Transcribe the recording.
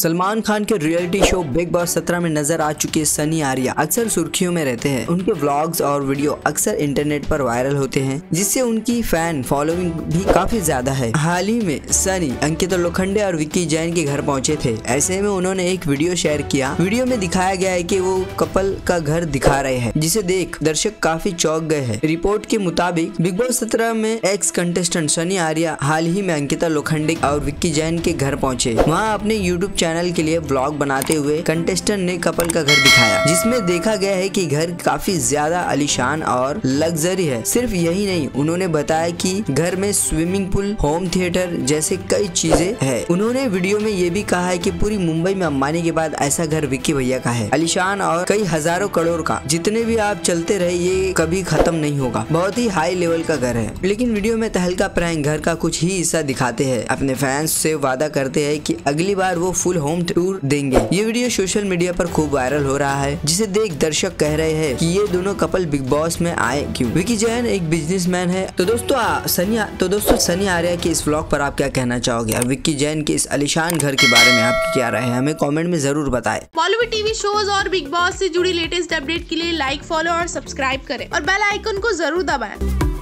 सलमान खान के reality show big Boss 17 में नजर आ चुकी सनी आर्या अक्सर सुर्खियों में रहते हैं। उनके व्लॉग्स और वीडियो अक्सर इंटरनेट पर वायरल होते हैं, जिससे उनकी फैन फॉलोइंग भी काफी ज्यादा है। हाल ही में सनी अंकिता लोखंडे और विक्की जैन के घर पहुंचे थे। ऐसे में उन्होंने एक वीडियो शेयर किया। वीडियो में दिखाया गया है कि वो कपल का घर दिखा रहे हैं, जिसे देख दर्शक काफी चौंक गए हैं। रिपोर्ट के मुताबिक बिग बॉस 17 में एक्स कंटेस्टेंट सनी आर्या हाल ही में अंकिता लोखंडे और विक्की जैन के घर पहुँचे। वहाँ अपने यूट्यूब चैनल के लिए व्लॉग बनाते हुए कंटेस्टेंट ने कपल का घर दिखाया, जिसमें देखा गया है कि घर काफी ज्यादा आलीशान और लग्जरी है। सिर्फ यही नहीं, उन्होंने बताया कि घर में स्विमिंग पूल, होम थिएटर जैसे कई चीजें हैं। उन्होंने वीडियो में ये भी कहा है कि पूरी मुंबई में अंबानी के बाद ऐसा घर विक्की भैया का है, आलीशान और कई हजारों करोड़ का। जितने भी आप चलते रहे ये कभी खत्म नहीं होगा, बहुत ही हाई लेवल का घर है। लेकिन वीडियो में तहलका प्रैंक घर का कुछ ही हिस्सा दिखाते हैं। अपने फैंस से वादा करते हैं कि अगली बार वो फुल होम टूर देंगे। ये वीडियो सोशल मीडिया पर खूब वायरल हो रहा है, जिसे देख दर्शक कह रहे हैं कि ये दोनों कपल बिग बॉस में आए क्यों। विक्की जैन एक बिजनेसमैन है। तो दोस्तों सनी आर्या के इस व्लॉग पर आप क्या कहना चाहोगे? विक्की जैन के इस आलीशान घर के बारे में आपकी क्या राय है, हमें कॉमेंट में जरूर बताएं। बॉलीवुड टीवी शोज और बिग बॉस से जुड़ी लेटेस्ट अपडेट के लिए लाइक, फॉलो और सब्सक्राइब करें और बेल आइकन को जरूर दबाएं।